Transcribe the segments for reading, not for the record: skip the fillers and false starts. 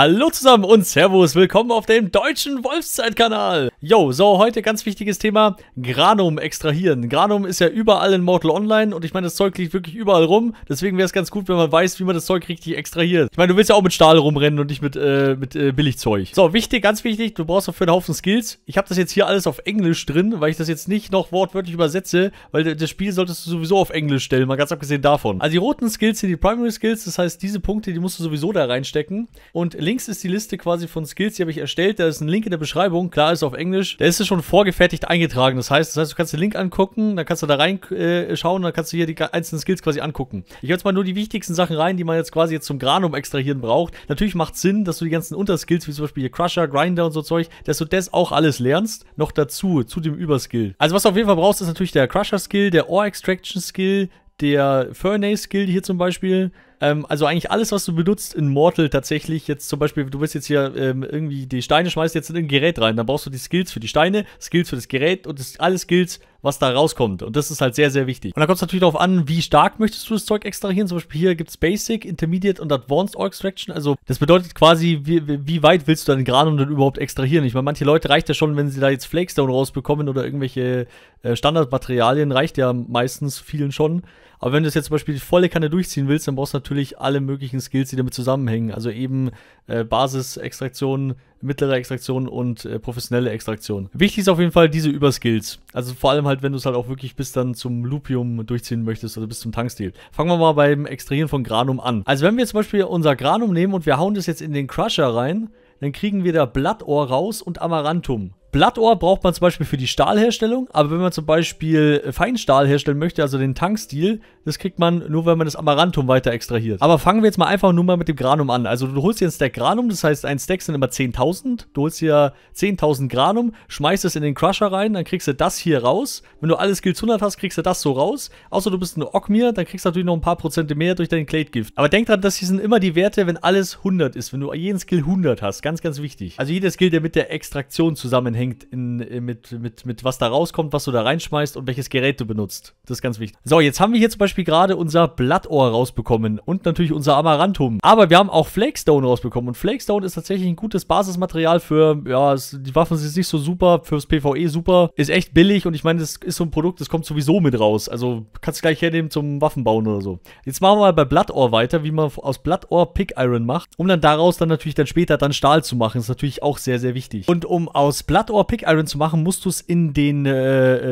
Hallo zusammen und Servus, willkommen auf dem deutschen Wolfszeit-Kanal. Yo, so, heute ganz wichtiges Thema, Granum extrahieren. Granum ist ja überall in Mortal Online und ich meine, das Zeug liegt wirklich überall rum. Deswegen wäre es ganz gut, wenn man weiß, wie man das Zeug richtig extrahiert. Ich meine, du willst ja auch mit Stahl rumrennen und nicht mit, Billigzeug. So, wichtig, ganz wichtig, du brauchst dafür einen Haufen Skills. Ich habe das jetzt hier alles auf Englisch drin, weil ich das jetzt nicht noch wortwörtlich übersetze, weil das Spiel solltest du sowieso auf Englisch stellen, mal ganz abgesehen davon. Also die roten Skills sind die Primary Skills, das heißt, diese Punkte, die musst du sowieso da reinstecken. Und links ist die Liste quasi von Skills, die habe ich erstellt. Da ist ein Link in der Beschreibung. Klar, ist auf Englisch. Da ist es schon vorgefertigt eingetragen. Das heißt, du kannst den Link angucken, dann kannst du da reinschauen, dann kannst du hier die einzelnen Skills quasi angucken. Ich habe jetzt mal nur die wichtigsten Sachen rein, die man jetzt quasi jetzt zum Granum extrahieren braucht. Natürlich macht es Sinn, dass du die ganzen Unterskills, wie zum Beispiel hier Crusher, Grinder und so Zeug, dass du das auch alles lernst. Noch dazu, zu dem Überskill. Also was du auf jeden Fall brauchst, ist natürlich der Crusher-Skill, der Ore-Extraction-Skill, der Furnace-Skill hier zum Beispiel. Also eigentlich alles, was du benutzt in Mortal tatsächlich, jetzt zum Beispiel, du willst jetzt hier irgendwie die Steine schmeißt jetzt in ein Gerät rein, dann brauchst du die Skills für die Steine, Skills für das Gerät und alle Skills, was da rauskommt. Und das ist halt sehr, sehr wichtig. Und dann kommt es natürlich darauf an, wie stark möchtest du das Zeug extrahieren. Zum Beispiel hier gibt es Basic, Intermediate und Advanced Ore Extraction. Also das bedeutet quasi, wie weit willst du dein Granum denn überhaupt extrahieren? Ich meine, manche Leute reicht ja schon, wenn sie da jetzt Flakestone rausbekommen oder irgendwelche Standardmaterialien, reicht ja meistens vielen schon. Aber wenn du das jetzt zum Beispiel die volle Kanne durchziehen willst, dann brauchst du natürlich alle möglichen Skills, die damit zusammenhängen. Also eben Basis-Extraktion, mittlere Extraktion und professionelle Extraktion. Wichtig ist auf jeden Fall diese Überskills. Also vor allem halt, wenn du es halt auch wirklich bis dann zum Lupium durchziehen möchtest oder bis zum Tankstil. Fangen wir mal beim Extrahieren von Granum an. Also wenn wir zum Beispiel unser Granum nehmen und wir hauen das jetzt in den Crusher rein, dann kriegen wir da Blattohr raus und Amarantum. Blood Ore braucht man zum Beispiel für die Stahlherstellung, aber wenn man zum Beispiel Feinstahl herstellen möchte, also den Tankstil, das kriegt man nur, wenn man das Amarantum weiter extrahiert. Aber fangen wir jetzt mal einfach nur mal mit dem Granum an. Also du holst dir einen Stack Granum, das heißt ein Stack sind immer 10.000. Du holst dir 10.000 Granum, schmeißt es in den Crusher rein, dann kriegst du das hier raus. Wenn du alle Skills 100 hast, kriegst du das so raus. Außer du bist ein Ogmir, dann kriegst du natürlich noch ein paar Prozente mehr durch deinen Clade Gift. Aber denk dran, das hier sind immer die Werte, wenn alles 100 ist, wenn du jeden Skill 100 hast. Ganz, ganz wichtig. Also jeder Skill, der mit der Extraktion zusammenhängt, mit was da rauskommt, was du da reinschmeißt und welches Gerät du benutzt. Das ist ganz wichtig. So, jetzt haben wir hier zum Beispiel gerade unser Blood Ore rausbekommen und natürlich unser Amarantum. Aber wir haben auch Flakestone rausbekommen und Flakestone ist tatsächlich ein gutes Basismaterial für, ja, die Waffen sind nicht so super, fürs PvE super, ist echt billig und ich meine, das ist so ein Produkt, das kommt sowieso mit raus. Also kannst du gleich hernehmen zum Waffenbauen oder so. Jetzt machen wir mal bei Blood Ore weiter, wie man aus Blood Ore Pick Iron macht, um dann daraus dann natürlich dann später dann Stahl zu machen. Ist natürlich auch sehr, sehr wichtig. Und um aus Blood Ore Pick Iron zu machen, musst du es in den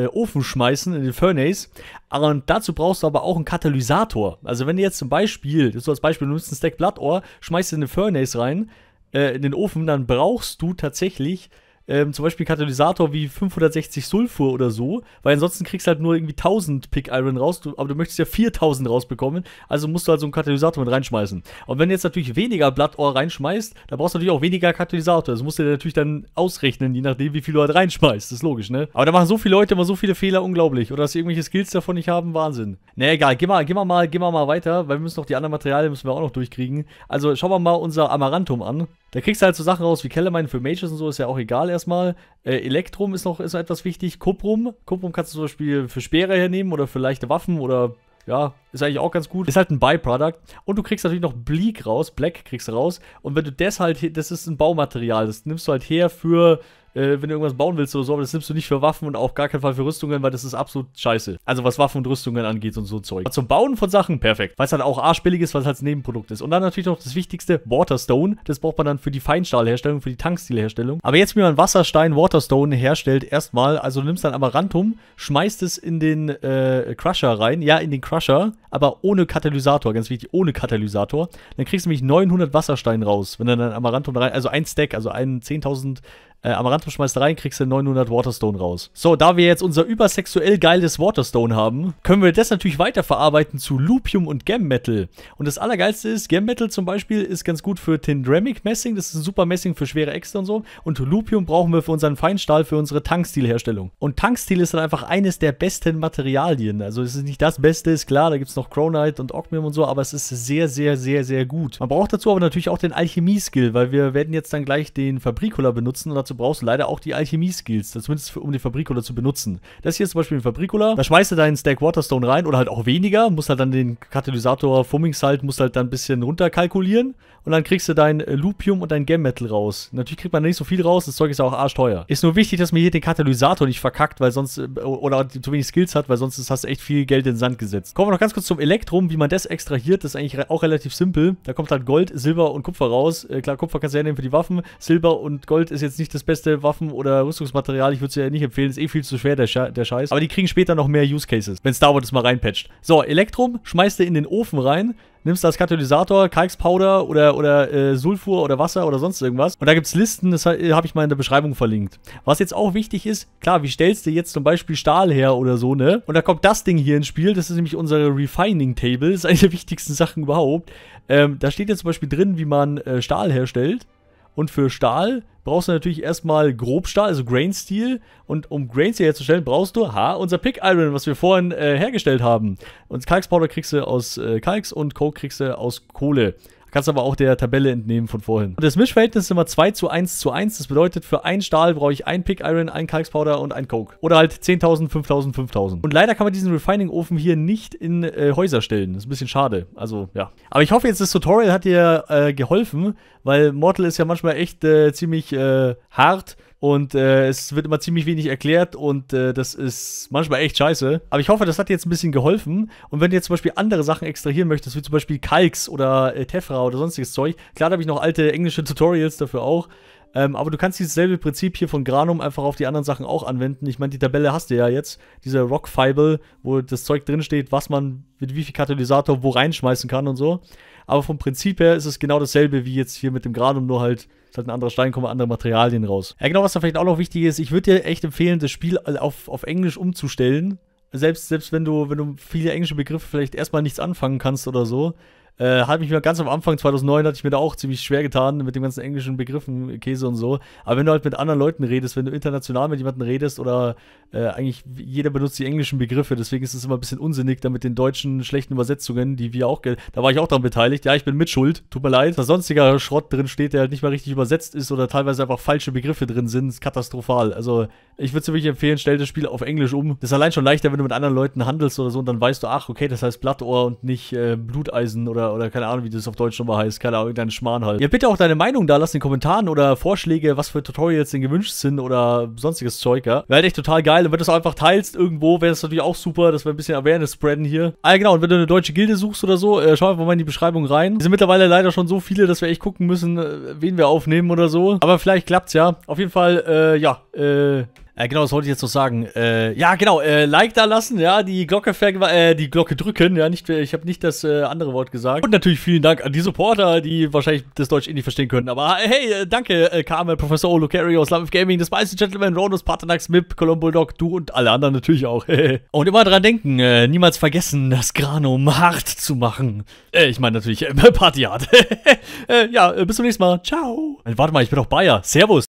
Ofen schmeißen, in den Furnace. Und dazu brauchst du aber auch einen Katalysator. Also wenn du jetzt zum Beispiel, das ist so als Beispiel, du nimmst einen Stack Blood Ore, schmeißt in den Furnace rein, in den Ofen, dann brauchst du tatsächlich zum Beispiel Katalysator wie 560 Sulfur oder so, weil ansonsten kriegst du halt nur irgendwie 1000 Pick Iron raus, aber du möchtest ja 4000 rausbekommen, also musst du halt so einen Katalysator mit reinschmeißen. Und wenn du jetzt natürlich weniger Blood Ore reinschmeißt, dann brauchst du natürlich auch weniger Katalysator. Das musst du dir natürlich dann ausrechnen, je nachdem, wie viel du halt reinschmeißt. Das ist logisch, ne? Aber da machen so viele Leute immer so viele Fehler, unglaublich. Oder dass sie irgendwelche Skills davon nicht haben, Wahnsinn. Na egal, gehen wir mal weiter, weil wir müssen noch die anderen Materialien müssen wir auch noch durchkriegen. Also schauen wir mal unser Amarantum an. Da kriegst du halt so Sachen raus wie Kellermine für Mages und so, ist ja auch egal erstmal. Elektrum ist noch etwas wichtig. Kuprum. Kuprum kannst du zum Beispiel für Speere hernehmen oder für leichte Waffen oder, ja, ist eigentlich auch ganz gut. Ist halt ein Byproduct. Und du kriegst natürlich noch Bleak raus. Black kriegst du raus. Und wenn du das halt, das ist ein Baumaterial. Das nimmst du halt her für, wenn du irgendwas bauen willst oder so, aber das nimmst du nicht für Waffen und auch gar keinen Fall für Rüstungen, weil das ist absolut scheiße. Also was Waffen und Rüstungen angeht und so Zeug. Aber zum Bauen von Sachen, perfekt. Weil es halt auch arschbillig ist, weil es halt ein Nebenprodukt ist. Und dann natürlich noch das wichtigste, Waterstone. Das braucht man dann für die Feinstahlherstellung, für die Tankstielherstellung. Aber jetzt, wie man Wasserstein, Waterstone herstellt, erstmal, also du nimmst dann Amarantum, schmeißt es in den Crusher rein, ja, in den Crusher, aber ohne Katalysator, ganz wichtig, ohne Katalysator. Dann kriegst du nämlich 900 Wasserstein raus, wenn du dann Amarantum rein, also ein Stack, also ein 10.000 Amarantum schmeißt rein, kriegst du 900 Waterstone raus. So, da wir jetzt unser übersexuell geiles Waterstone haben, können wir das natürlich weiterverarbeiten zu Lupium und Gemmetal. Und das Allergeilste ist, Gemmetal zum Beispiel ist ganz gut für Tendramic Messing, das ist ein super Messing für schwere Äxte und so. Und Lupium brauchen wir für unseren Feinstahl, für unsere Tankstilherstellung. Und Tankstil ist dann einfach eines der besten Materialien. Also es ist nicht das Beste, ist klar, da gibt es noch Cronite und Ogmium und so, aber es ist sehr, sehr, sehr, sehr gut. Man braucht dazu aber natürlich auch den Alchemie-Skill, weil wir werden jetzt dann gleich den Fabricola benutzen und dazu brauchst du leider auch die Alchemie-Skills, zumindest um den Fabricola zu benutzen. Das hier ist zum Beispiel ein Fabricola, da schmeißt du deinen Stack Waterstone rein oder halt auch weniger, musst halt dann den Katalysator Fummingshalt, musst halt dann ein bisschen runterkalkulieren und dann kriegst du dein Lupium und dein Gemmetal raus. Natürlich kriegt man nicht so viel raus, das Zeug ist ja auch arschteuer. Ist nur wichtig, dass man hier den Katalysator nicht verkackt, weil sonst, oder zu wenig Skills hat, weil sonst hast du echt viel Geld in den Sand gesetzt. Kommen wir noch ganz kurz zum Elektrum, wie man das extrahiert, das ist eigentlich auch relativ simpel. Da kommt halt Gold, Silber und Kupfer raus. Klar, Kupfer kannst du ja nehmen für die Waffen. Silber und Gold ist jetzt nicht das beste Waffen- oder Rüstungsmaterial. Ich würde es ja nicht empfehlen. Ist eh viel zu schwer, der Scheiß. Aber die kriegen später noch mehr Use Cases, wenn Star Wars das mal reinpatcht. So, Elektrum schmeißt du in den Ofen rein. Nimmst du als Katalysator Calx Powder oder Sulfur oder Wasser oder sonst irgendwas. Und da gibt es Listen, das habe ich mal in der Beschreibung verlinkt. Was jetzt auch wichtig ist, klar, wie stellst du jetzt zum Beispiel Stahl her oder so, ne? Und da kommt das Ding hier ins Spiel, das ist nämlich unsere Refining Table, das ist eine der wichtigsten Sachen überhaupt. Da steht jetzt zum Beispiel drin, wie man Stahl herstellt. Und für Stahl brauchst du natürlich erstmal Grobstahl, also Grain Steel. Und um Grain Steel herzustellen, brauchst du, unser Pick Iron, was wir vorhin hergestellt haben. Und Calx Powder kriegst du aus Calx und Coke kriegst du aus Kohle. Kannst aber auch der Tabelle entnehmen von vorhin. Und das Mischverhältnis ist immer 2:1:1. Das bedeutet, für ein Stahl brauche ich ein Pick Iron, ein Calx Powder und ein Coke. Oder halt 10.000, 5.000, 5.000. Und leider kann man diesen Refining-Ofen hier nicht in Häuser stellen. Das ist ein bisschen schade. Also, ja. Aber ich hoffe jetzt, das Tutorial hat dir geholfen, weil Mortal ist ja manchmal echt ziemlich hart. Und es wird immer ziemlich wenig erklärt und das ist manchmal echt scheiße. Aber ich hoffe, das hat dir jetzt ein bisschen geholfen. Und wenn du jetzt zum Beispiel andere Sachen extrahieren möchtest, wie zum Beispiel Calx oder Tephra oder sonstiges Zeug, klar, da habe ich noch alte englische Tutorials dafür auch. Aber du kannst dieses selbe Prinzip hier von Granum einfach auf die anderen Sachen auch anwenden. Ich meine, die Tabelle hast du ja jetzt. Diese Rock-Fible, wo das Zeug drinsteht, was man mit wie viel Katalysator wo reinschmeißen kann und so. Aber vom Prinzip her ist es genau dasselbe wie jetzt hier mit dem Granum, nur halt ist halt ein anderer Stein, kommen andere Materialien raus. Ja, genau, was da vielleicht auch noch wichtig ist, ich würde dir echt empfehlen, das Spiel auf Englisch umzustellen. Selbst wenn du viele englische Begriffe vielleicht erstmal nichts anfangen kannst oder so. Hat mich mal ganz am Anfang 2009, hatte ich mir da auch ziemlich schwer getan mit den ganzen englischen Begriffen, Käse und so. Aber wenn du halt mit anderen Leuten redest, wenn du international mit jemandem redest oder eigentlich jeder benutzt die englischen Begriffe, deswegen ist es immer ein bisschen unsinnig, da mit den deutschen schlechten Übersetzungen, die wir auch, da war ich auch dran beteiligt, ja, ich bin mitschuld, tut mir leid, dass sonstiger Schrott drin steht, der halt nicht mal richtig übersetzt ist oder teilweise einfach falsche Begriffe drin sind, ist katastrophal. Also, ich würde es dir wirklich empfehlen, stell das Spiel auf Englisch um. Das ist allein schon leichter, wenn du mit anderen Leuten handelst oder so und dann weißt du, ach, okay, das heißt Blood Ore und nicht Bluteisen oder keine Ahnung, wie das auf Deutsch nochmal heißt. Keine Ahnung, irgendeinen Schmarrn halt. Ja, bitte auch deine Meinung da, lass in den Kommentaren oder Vorschläge, was für Tutorials denn gewünscht sind oder sonstiges Zeug, ja. Wäre halt echt total geil. Und wenn du es auch einfach teilst irgendwo, wäre das natürlich auch super, dass wir ein bisschen Awareness spreaden hier. Ah ja, genau, und wenn du eine deutsche Gilde suchst oder so, schau einfach mal in die Beschreibung rein. Es sind mittlerweile leider schon so viele, dass wir echt gucken müssen, wen wir aufnehmen oder so. Aber vielleicht klappt's ja. Auf jeden Fall, genau, das wollte ich jetzt noch sagen. Like da lassen, ja, die Glocke drücken, ja, nicht, ich habe nicht das andere Wort gesagt. Und natürlich vielen Dank an die Supporter, die wahrscheinlich das Deutsch eh nicht verstehen können. Aber hey, danke, Carmel, Professor O, Lucarios, Love of Gaming, das meiste Gentleman, Ronus, Paternax, Mip, Colombo Doc, du und alle anderen natürlich auch. Und immer dran denken, niemals vergessen, das Granum hart zu machen. Ich meine natürlich, Partyhard. Ja, bis zum nächsten Mal. Ciao. Warte mal, ich bin doch Bayer. Servus.